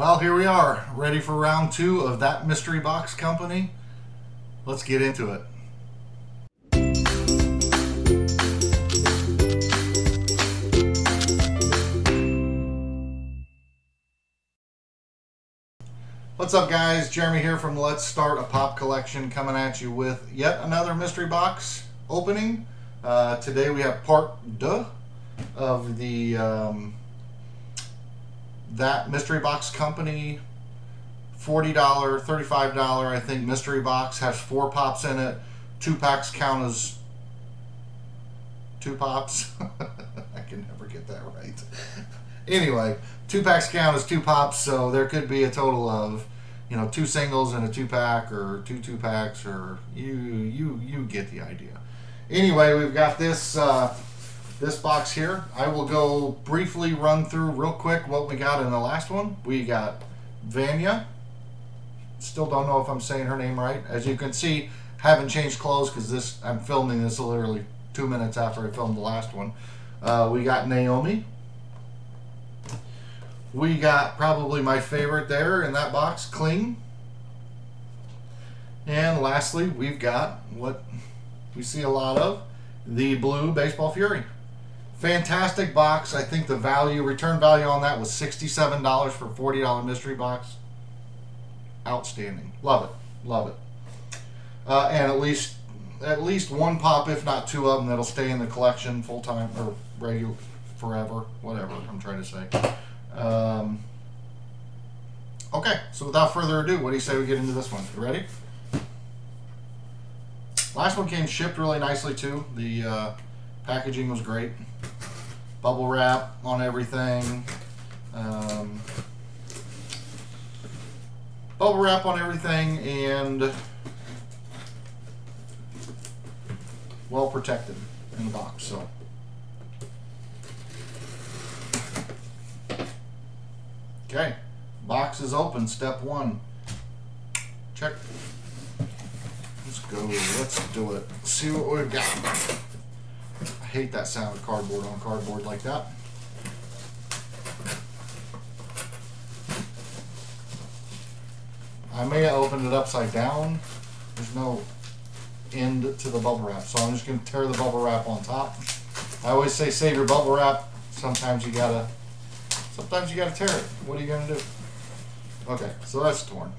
Well, here we are, ready for round two of That Mystery Box Company. Let's get into it. What's up, guys? Jeremy here from Let's Start a Pop Collection, coming at you with yet another mystery box opening. Today we have part 2 of the That Mystery Box Company $40, $35, I think, mystery box. Has 4 pops in it. 2 packs count as 2 pops. I can never get that right. Anyway, 2 packs count as 2 pops, so there could be a total of, you know, 2 singles and a 2-pack, or 2 2-packs, or you get the idea. Anyway, we've got this this box here. I will go briefly run through real quick what we got in the last one. We got Vanya. Still don't know if I'm saying her name right. As you can see, haven't changed clothes because this, I'm filming this literally 2 minutes after I filmed the last one. We got Naomi. We got probably my favorite there in that box, Kling. And lastly, we've got what we see a lot of, the blue Baseball Fury. Fantastic box. I think the value, return value on that was $67 for $40 mystery box. Outstanding. Love it. Love it. And at least 1 pop, if not 2 of them, that'll stay in the collection full time or regular forever, whatever I'm trying to say. Okay, so without further ado, what do you say we get into this one? You ready? Last one came shipped really nicely too. The packaging was great. Bubble wrap on everything. Bubble wrap on everything and well protected in the box. So. Okay, box is open, step 1. Check. Let's go, let's do it. See what we've got. I hate that sound of cardboard on cardboard like that. I may have opened it upside down. There's no end to the bubble wrap, so I'm just gonna tear the bubble wrap on top. I always say save your bubble wrap. Sometimes you gotta tear it. What are you gonna do? Okay, so that's torn.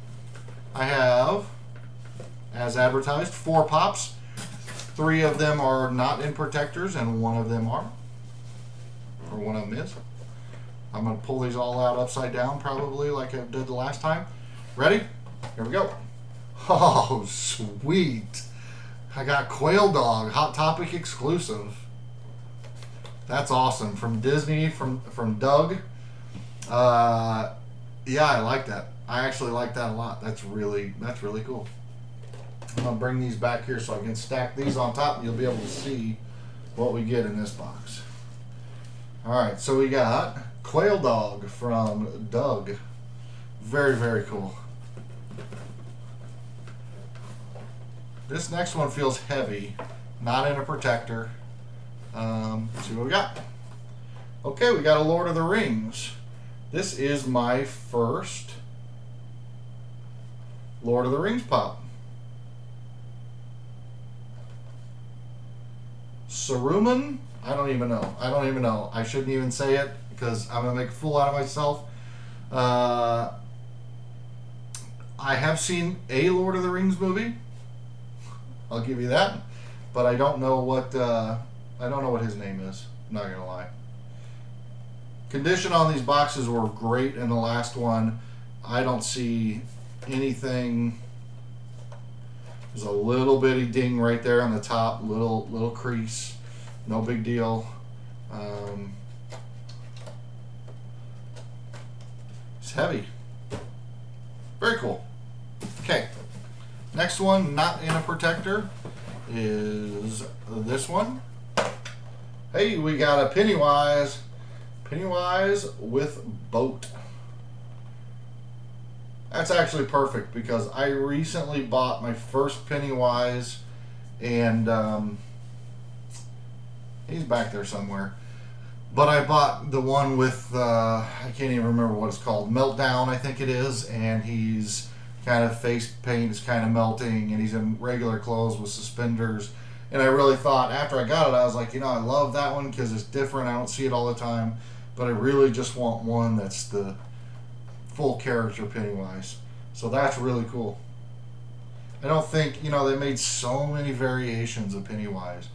I have, as advertised, 4 pops. 3 of them are not in protectors, and 1 of them are. Or 1 of them is. I'm gonna pull these all out upside down, probably, like I did the last time. Ready? Here we go. Oh, sweet. I got Quail Dog, Hot Topic exclusive. That's awesome. From Disney, from Doug. Yeah, I like that. I actually like that a lot. That's really cool. I'm gonna bring these back here so I can stack these on top and you'll be able to see what we get in this box. Alright, so we got Quail Dog from Doug. Very, very cool. This next one feels heavy, not in a protector. See what we got. Okay, we got a Lord of the Rings. This is my first Lord of the Rings pop. Saruman? I don't even know. I shouldn't even say it because I'm going to make a fool out of myself. I have seen a Lord of the Rings movie. I'll give you that. But I don't know what his name is. I'm not going to lie. Condition on these boxes were great in the last one. I don't see anything. There's a little bitty ding right there on the top, little crease, no big deal. It's heavy. Very cool. Okay, next one not in a protector is this one. Hey, we got a Pennywise. Pennywise with boat. That's actually perfect because I recently bought my first Pennywise, and he's back there somewhere. But I bought the one with, I can't even remember what it's called, Meltdown, I think it is, and he's kind of, face paint is kind of melting, and he's in regular clothes with suspenders. And I really thought, after I got it, I was like, you know, I love that one because it's different, I don't see it all the time, but I really just want one that's the full character Pennywise. So that's really cool. I don't think, you know, they made so many variations of Pennywise.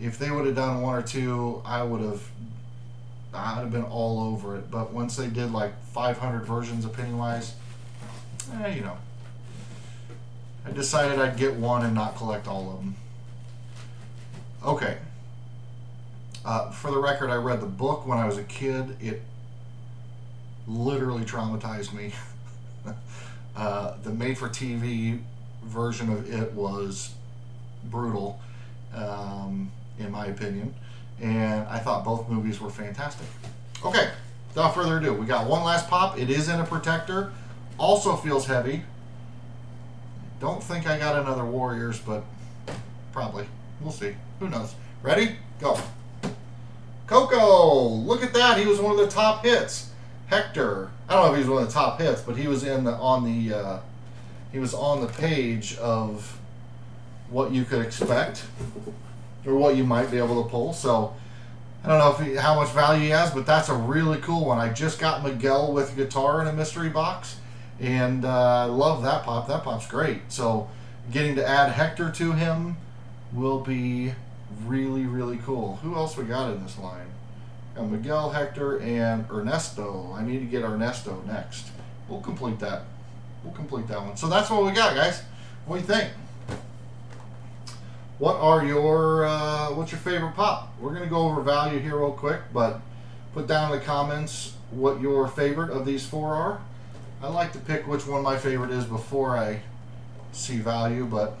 If they would have done one or two, I would have been all over it. But once they did like 500 versions of Pennywise, you know, I decided I'd get one and not collect all of them. Okay. For the record, I read the book when I was a kid. It literally traumatized me. The made-for-TV version of it was brutal. In my opinion, and I thought both movies were fantastic. Okay, without further ado, we got one last pop. It is in a protector, also feels heavy. Don't think I got another Warriors, but probably. We'll see. Who knows? Ready? Go. Coco! Look at that. He was one of the top hits. Hector. I don't know if he was one of the top hits, but he was in the he was on the page of what you could expect or what you might be able to pull. So I don't know if how much value he has, but that's a really cool one. I just got Miguel with guitar in a mystery box, and I love that pop. That pop's great. So getting to add Hector to him will be really, really cool. Who else we got in this line? Got Miguel, Hector, and Ernesto. I need to get Ernesto next. We'll complete that. We'll complete that one. So that's what we got, guys. What do you think? What are your, what's your favorite pop? We're going to go over value here real quick, but put down in the comments what your favorite of these four are. I like to pick which one my favorite is before I see value, but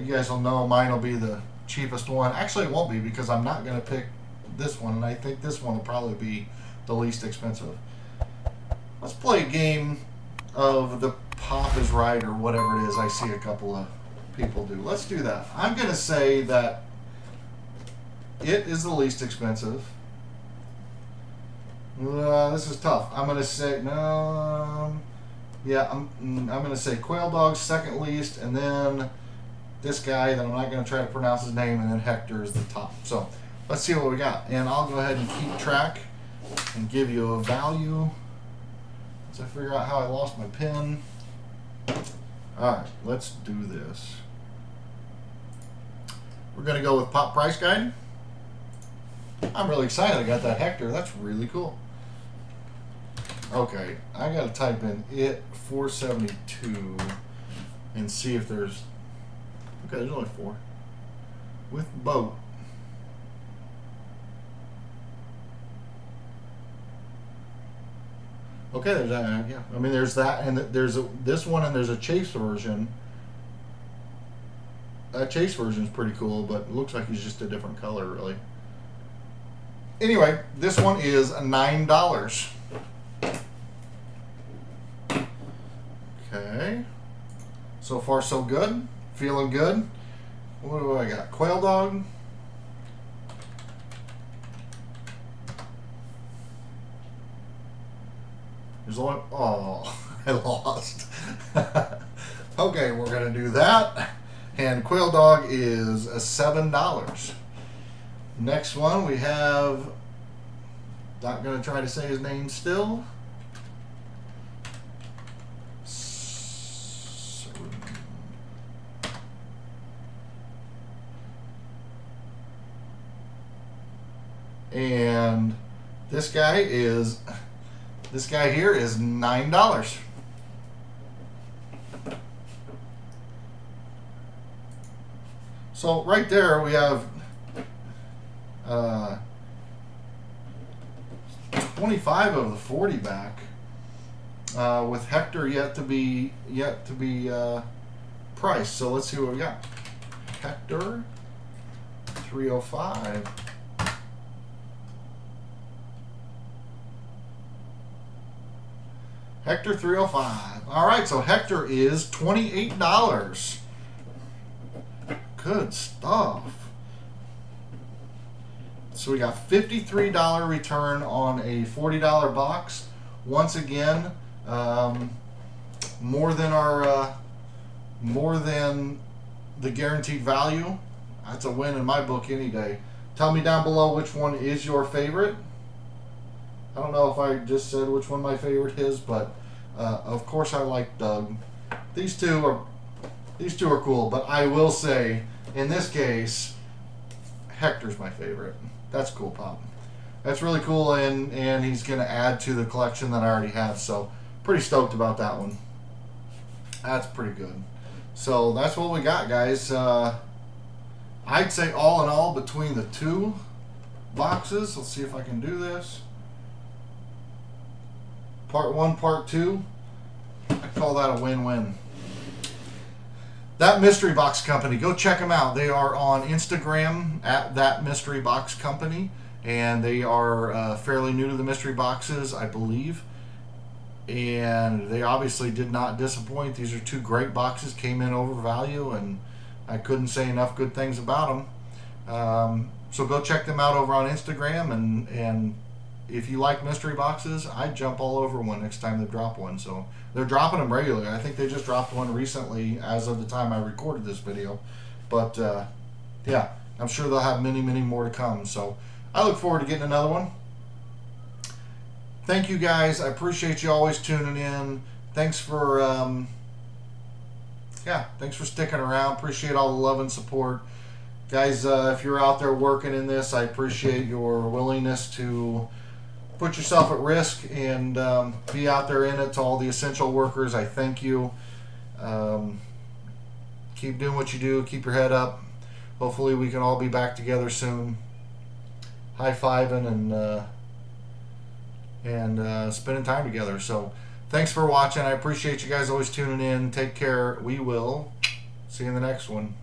you guys will know mine will be the cheapest one. Actually, it won't be because I'm not going to pick this one, and I think this one will probably be the least expensive. Let's play a game of the Pop is Right or whatever it is. I see a couple of people do. Let's do that. I'm going to say that it is the least expensive. This is tough. I'm going to say, no, yeah, I'm going to say Quail Dog second least, and then this guy that I'm not going to try to pronounce his name, and then Hector is the top. So let's see what we got, and I'll go ahead and keep track and give you a value once I figure out how I lost my pen. Alright, let's do this. We're going to go with Pop Price Guide. I'm really excited I got that Hector. That's really cool. Okay, I got to type in it 472 and see if there's... Okay, there's only four. With boat. Okay, there's that. Yeah, I mean, there's that, and there's this one, and there's a chase version. That chase version is pretty cool, but it looks like it's just a different color, really. Anyway, this one is $9. Okay, so far so good. Feeling good. What do I got? Quail Dog. Oh, I lost. Okay, we're going to do that. And Quail Dog is $7. Next one we have, not going to try to say his name still. And this guy is... This guy here is $9. So right there we have 25 of the 40 back, with Hector yet to be priced. So let's see what we got. Hector, 305. Hector 305. All right, so Hector is $28. Good stuff. So we got $53 return on a $40 box. Once again, more than the guaranteed value. That's a win in my book any day. Tell me down below which one is your favorite. I don't know if I just said which one my favorite is, but of course I like Doug. These two are cool, but I will say in this case, Hector's my favorite. That's cool, Pop. That's really cool, and he's going to add to the collection that I already have, so pretty stoked about that one. That's pretty good. So that's what we got, guys. I'd say all in all between the two boxes, let's see if I can do this. Part one, part two, I call that a win-win. That Mystery Box Company, go check them out. They are on Instagram at That Mystery Box Company, and they are fairly new to the mystery boxes, I believe. And they obviously did not disappoint. These are two great boxes, came in over value, and I couldn't say enough good things about them. So go check them out over on Instagram, and if you like mystery boxes, I'd jump all over one next time they drop one. So they're dropping them regularly. I think they just dropped one recently as of the time I recorded this video. But yeah, I'm sure they'll have many, many more to come. So I look forward to getting another one. Thank you guys. I appreciate you always tuning in. Thanks for thanks for sticking around. Appreciate all the love and support. Guys, if you're out there working in this, I appreciate your willingness to put yourself at risk and be out there in it. To all the essential workers, I thank you. Keep doing what you do. Keep your head up. Hopefully we can all be back together soon. High-fiving and spending time together. So thanks for watching. I appreciate you guys always tuning in. Take care. We will see you in the next one.